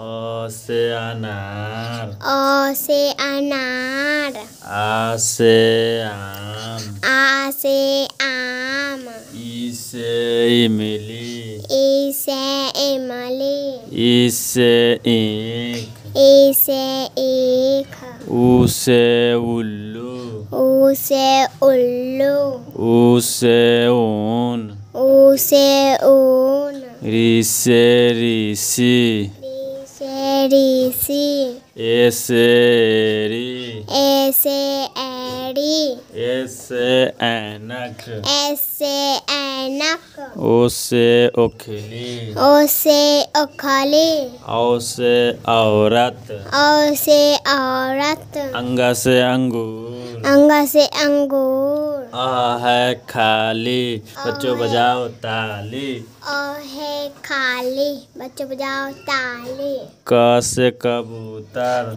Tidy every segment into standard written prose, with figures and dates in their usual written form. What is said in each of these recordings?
अ से अनार आ से आम इ से इमली इ से ईख उ से उल्लू उ से ऊन ऋषि ऐसे ऐनक ओसे ओखली औसे औरत अंगा से अंगूर अ है खाली बच्चों बजाओ ताली क से कबूतर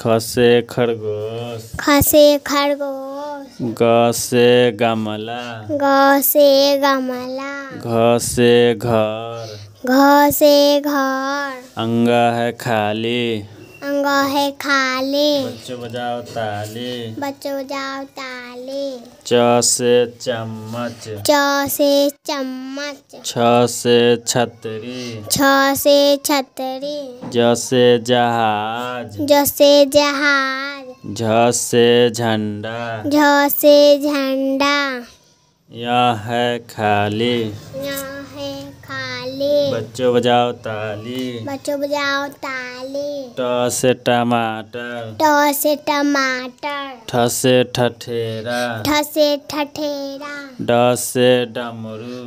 ख से खरगोश ग से गमला घ से घर अंगा है खाली बच्चों बजाओ ताली च से चम्मच छ से छतरी ज से जहाज झ से झंडा बच्चों बजाओ ताली ट से टमाटर ठ से ठठेरा ड से डमरू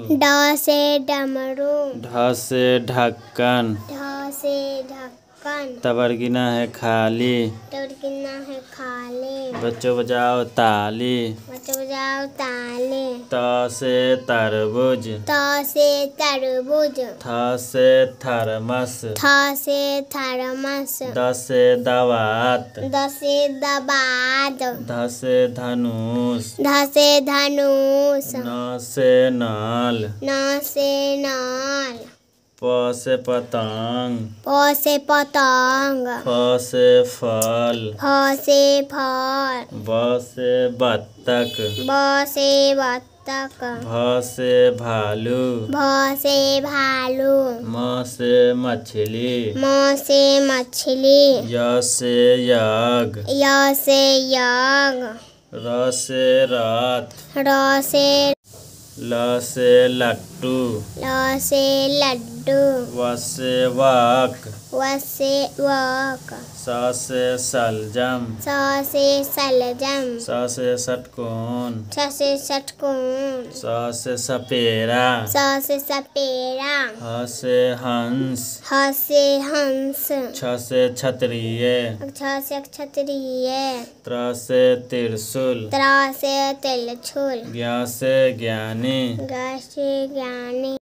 ढ से ढक्कन तबरगिना है खाली बच्चों बजाओ ताली त से तरबूज थ से थर्मस द से दवात ध से धनुष न से नल प से पतंग फ से फल ब से बत्तख भ से भालू म से मछली य से यज्ञ र से ल से लड्डू व से वक स से सलजम स से षटकोण स से सपेरा ह से हंस छ से क्षत्रिय त्र से तिलछुल ज्ञ से ज्ञानी